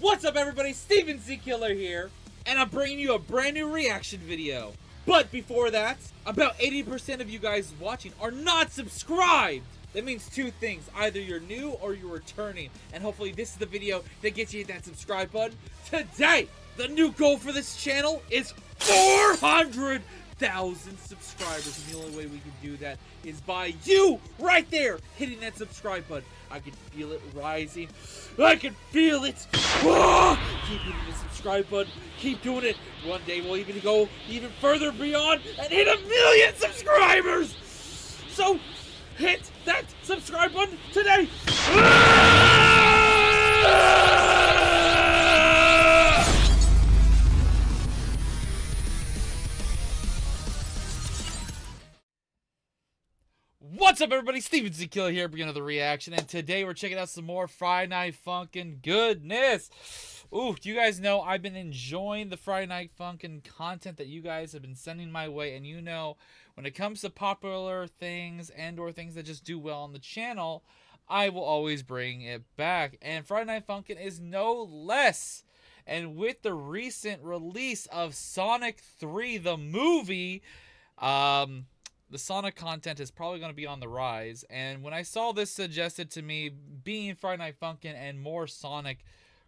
What's up, everybody? Steven C. Killer here, and I'm bringing you a brand new reaction video. But before that, about 80% of you guys watching are not subscribed. That means two things: either you're new or you're returning, and hopefully this is the video that gets you hit that subscribe button. Today, the new goal for this channel is 400,000 subscribers, and the only way we can do that is by you right there hitting that subscribe button. I can feel it rising. I can feel it. Ah! Keep hitting the subscribe button. Keep doing it. One day we'll even go even further beyond and hit 1 million subscribers. So hit that subscribe button today. Ah! What's up, everybody? Steven C. Killer here, beginning of the reaction, and today we're checking out some more Friday Night Funkin' goodness. Ooh, do you guys know I've been enjoying the Friday Night Funkin' content that you guys have been sending my way, and you know, when it comes to popular things and or things that just do well on the channel, I will always bring it back, and Friday Night Funkin' is no less. And with the recent release of Sonic 3, the movie, the Sonic content is probably going to be on the rise, and when I saw this suggested to me being Friday Night Funkin' and more Sonic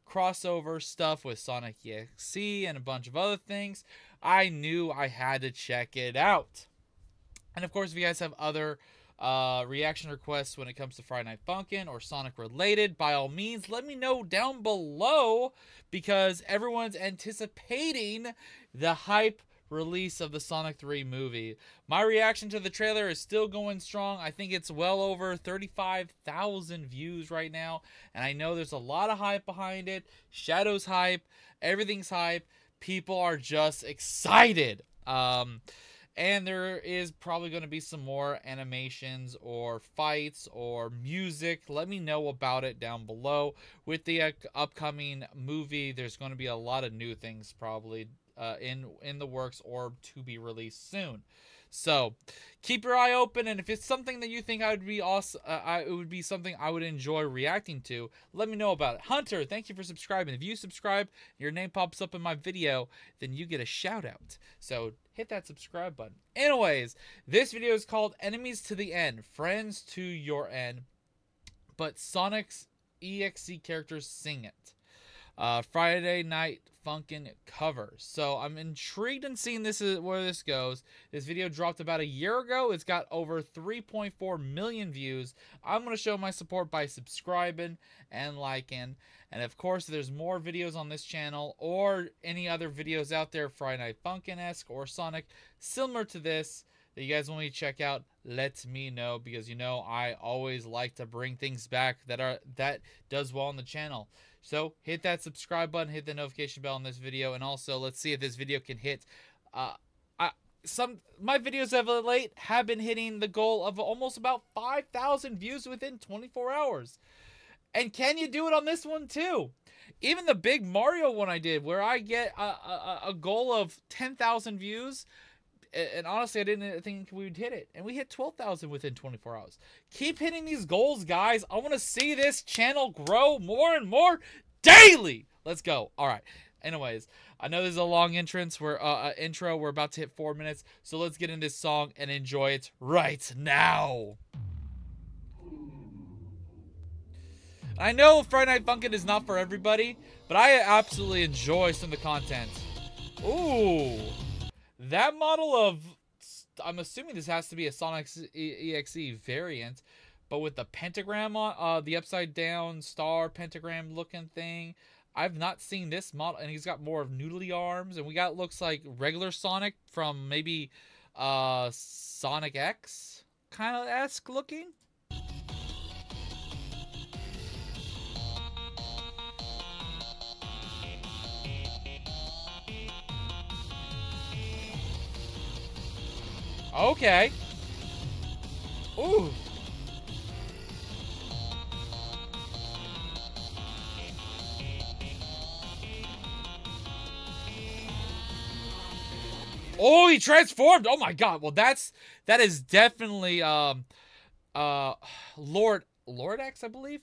crossover stuff with Sonic.exe and a bunch of other things, I knew I had to check it out. And of course, if you guys have other reaction requests when it comes to Friday Night Funkin' or Sonic related, by all means, let me know down below, because everyone's anticipating the hype release of the Sonic 3 movie. My reaction to the trailer is still going strong. I think it's well over 35,000 views right now, and I know there's a lot of hype behind it. Shadow's hype, everything's hype. People are just excited. And there is probably going to be some more animations or fights or music. Let me know about it down below. With the upcoming movie, there's going to be a lot of new things probably in the works or to be released soon, so keep your eye open. And if it's something that you think I would be awesome, it would be something I would enjoy reacting to, let me know about it. Hunter, thank you for subscribing. If you subscribe, your name pops up in my video, then you get a shout out. So hit that subscribe button. Anyways, this video is called "Enemies to the End, Friends to Your End," but Sonic's EXE characters sing it. Friday Night Funkin' cover. So I'm intrigued in seeing this is where this goes. This video dropped about a year ago. It's got over 3.4 million views. I'm going to show my support by subscribing and liking. And of course, if there's more videos on this channel or any other videos out there Friday Night Funkin'-esque or Sonic similar to this that you guys want me to check out, let me know, because you know I always like to bring things back that does well on the channel. So hit that subscribe button, hit the notification bell on this video, and also let's see if this video can hit. My videos of late have been hitting the goal of almost about 5,000 views within 24 hours. And can you do it on this one too? Even the big Mario one I did, where I get a goal of 10,000 views. And honestly, I didn't think we would hit it. And we hit 12,000 within 24 hours. Keep hitting these goals, guys. I want to see this channel grow more and more daily. Let's go. All right. Anyways, I know this is a long intro. We're about to hit 4 minutes. So let's get into this song and enjoy it right now. I know Friday Night Funkin' is not for everybody, but I absolutely enjoy some of the content. Ooh. That model of, I'm assuming this has to be a Sonic.exe variant, but with the pentagram on, the upside down star pentagram looking thing, I've not seen this model. And he's got more of noodly arms, and we got looks like regular Sonic from maybe Sonic X kind of esque looking. Okay. Ooh. Oh, he transformed. Oh my God. Well, that is definitely Lord X, I believe.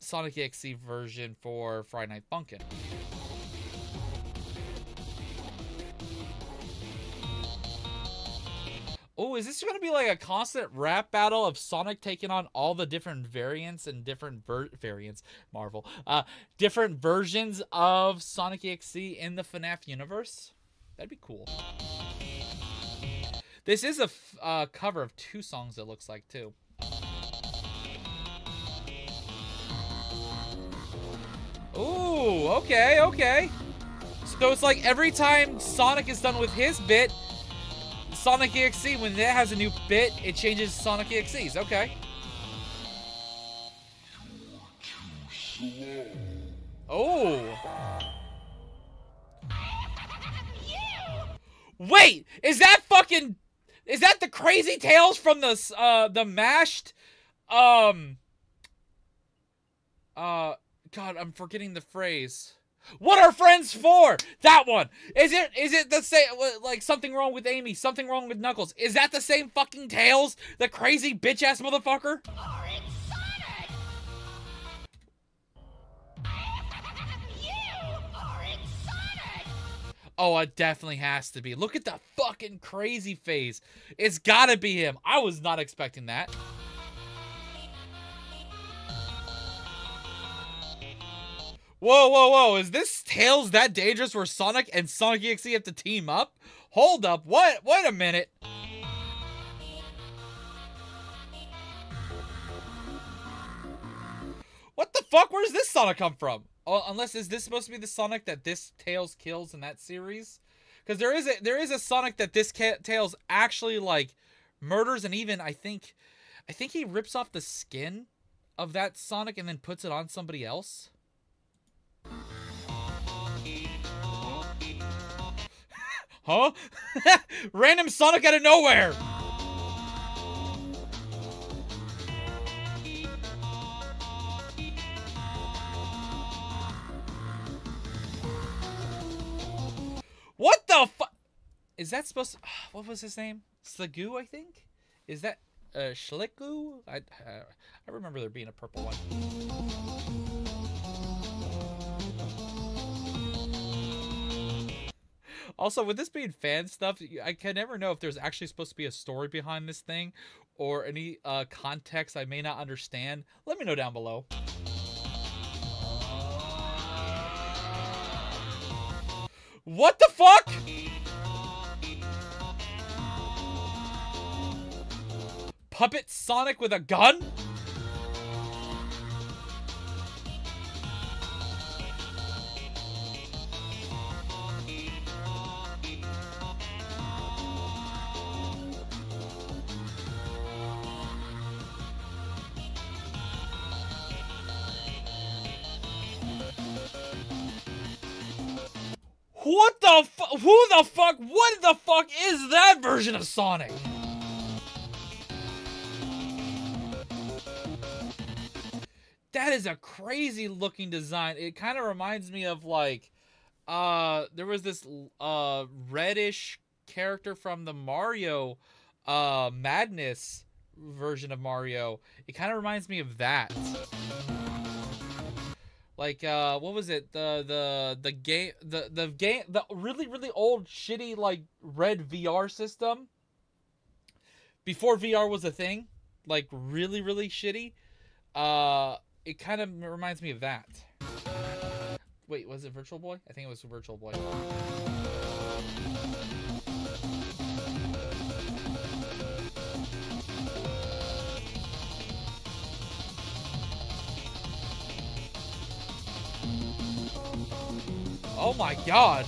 Sonic.exe version for Friday Night Funkin'. Oh, is this going to be like a constant rap battle of Sonic taking on all the different variants and different different versions of Sonic.exe in the FNAF universe? That'd be cool. This is a cover of two songs, it looks like, too. Ooh, okay, okay. So it's like every time Sonic is done with his bit, Sonic.exe, when it has a new bit, it changes Sonic.exe's. Okay. Oh. Wait, is that fucking? Is that the Crazy Tails from the Mashed? God, I'm forgetting the phrase. What are friends for? That one. Is it the same, like, something wrong with Amy, something wrong with Knuckles? Is that the same fucking Tails? The crazy bitch-ass motherfucker? Or it's Sonic! You! Or it's Sonic! Oh, it definitely has to be. Look at the fucking crazy face. It's gotta be him. I was not expecting that. Whoa, whoa, whoa, is this Tails that dangerous where Sonic and Sonic.exe have to team up? Hold up, what? Wait a minute. What the fuck? Where's this Sonic come from? Oh, unless, is this supposed to be the Sonic that this Tails kills in that series? Because there is a Sonic that this Tails actually, like, murders, and even, I think he rips off the skin of that Sonic and then puts it on somebody else. Huh? Random Sonic out of nowhere! What the fu- Is that supposed to- What was his name? Sligu, I think? Is that- Schlicku? I remember there being a purple one. Also, with this being fan stuff, I can never know if there's actually supposed to be a story behind this thing or any context I may not understand. Let me know down below. What the fuck? Puppet Sonic with a gun? What the fuck? Who the fuck? What the fuck is that version of Sonic? That is a crazy looking design. It kind of reminds me of, like, there was this reddish character from the Mario Madness version of Mario. It kind of reminds me of that. Like, what was it? The really, really old, shitty, like, red VR system. Before VR was a thing. Like, really, really shitty. It kind of reminds me of that. Wait, was it Virtual Boy? I think it was Virtual Boy. Oh my god.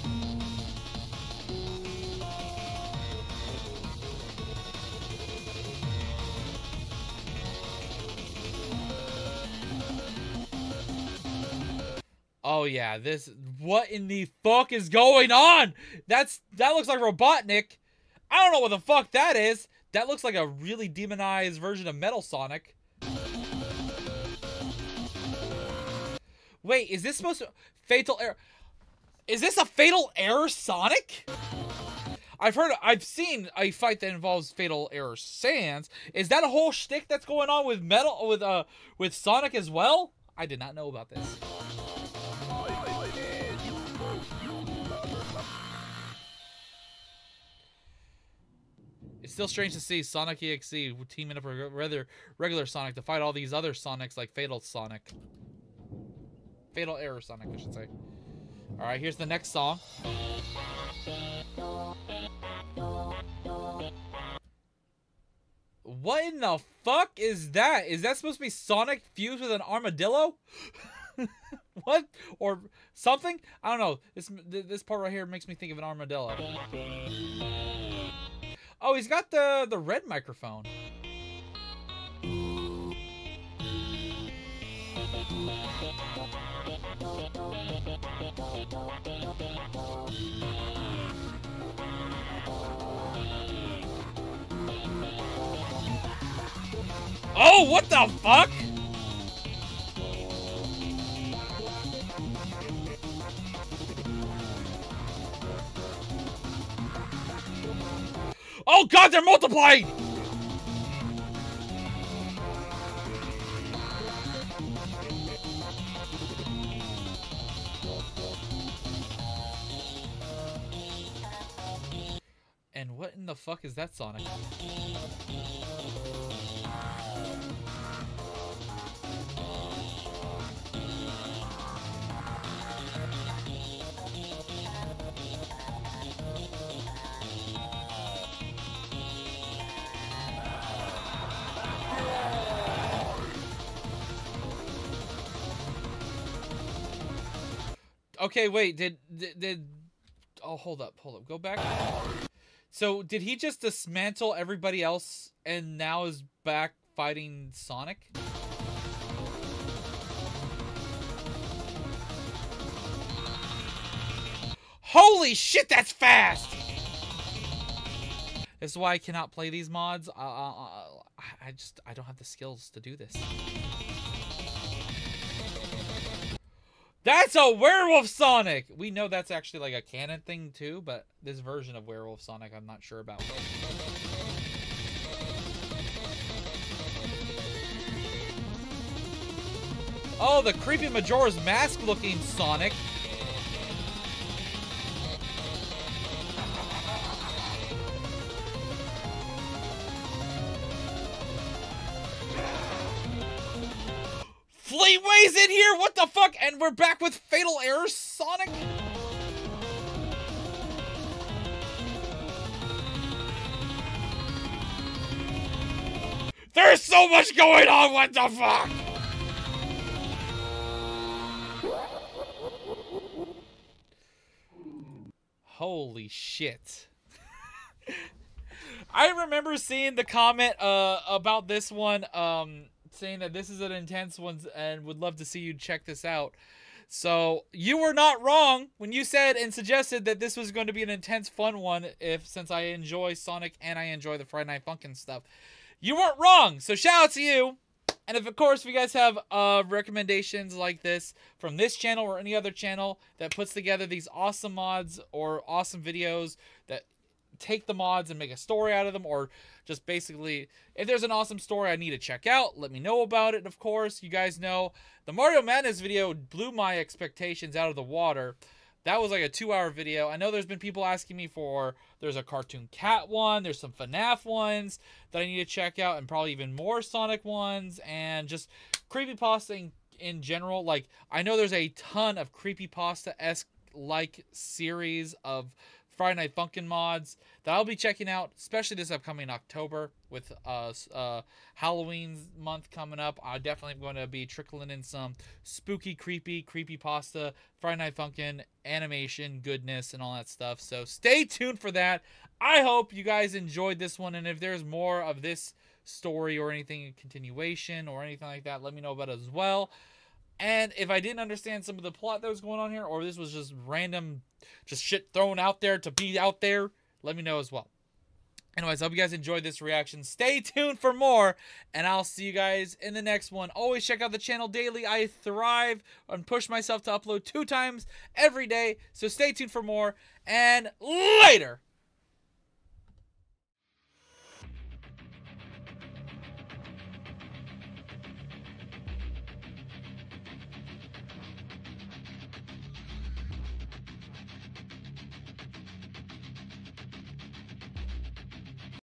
Oh yeah, this, what in the fuck is going on? That looks like Robotnik. I don't know what the fuck that is. That looks like a really demonized version of Metal Sonic. Wait, is this supposed to... Fatal Error... Is this a Fatal Error Sonic? I've seen a fight that involves Fatal Error Sans. Is that a whole shtick that's going on with Sonic as well? I did not know about this. It's still strange to see Sonic.exe teaming up with regular Sonic to fight all these other Sonics like Fatal Sonic. Fatal Error Sonic, I should say. Alright, here's the next song. What in the fuck is that? Is that supposed to be Sonic fused with an armadillo? What? Or something? I don't know. This part right here makes me think of an armadillo. Oh, he's got the red microphone. Oh, what the fuck? Oh god, they're multiplied! And what in the fuck is that, Sonic? Okay, wait, oh, hold up, go back. So, did he just dismantle everybody else and now is back fighting Sonic? Holy shit, that's fast! This is why I cannot play these mods. I don't have the skills to do this. That's a werewolf Sonic! We know that's actually like a canon thing too, but this version of werewolf Sonic, I'm not sure about. Oh, the creepy Majora's Mask looking Sonic. Fleetway's in here, what the fuck? And we're back with Fatal Error Sonic. There's so much going on, what the fuck? Holy shit. I remember seeing the comment about this one, saying that this is an intense one and would love to see you check this out. So you were not wrong when you said and suggested that this was going to be an intense fun one, since I enjoy Sonic and I enjoy the Friday Night Funkin' stuff. You weren't wrong, so shout out to you. And if, of course, if you guys have recommendations like this from this channel or any other channel that puts together these awesome mods or awesome videos that take the mods and make a story out of them, or just basically if there's an awesome story I need to check out, let me know about it. And of course, you guys know the Mario Madness video blew my expectations out of the water. That was like a 2-hour video. I know there's been people asking me for, there's a cartoon cat one, there's some FNAF ones that I need to check out, and probably even more Sonic ones and just creepypasta in general. Like, I know there's a ton of creepypasta-esque like series of Friday Night Funkin' mods that I'll be checking out, especially this upcoming October with Halloween month coming up. I definitely am going to be trickling in some spooky, creepypasta, Friday Night Funkin', animation, goodness, and all that stuff. So stay tuned for that. I hope you guys enjoyed this one, and if there's more of this story or anything in continuation or anything like that, let me know about it as well. And if I didn't understand some of the plot that was going on here, or this was just random, just shit thrown out there to be out there, let me know as well. Anyways, I hope you guys enjoyed this reaction. Stay tuned for more, and I'll see you guys in the next one. Always check out the channel daily. I thrive and push myself to upload 2 times every day, so stay tuned for more, and later!